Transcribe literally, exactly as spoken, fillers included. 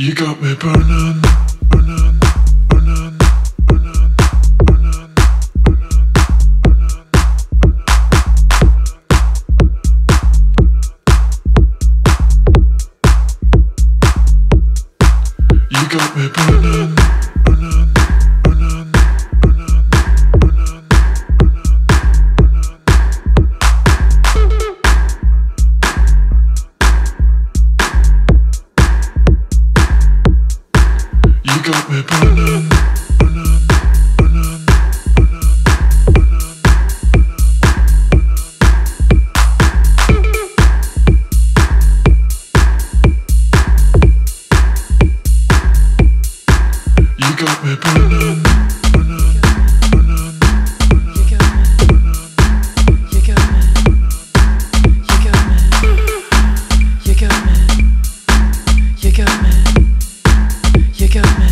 You got me burning, burning, burning, burning, burning, burning, burning, burning. You got me burning, burning, burning, burning, burning, burning, burning. You got me burning, burning, burning, burning, burning, burning. You got me burning, burning, burning, burning. You got me, you got me, you got me, you got me, you got me, you got me.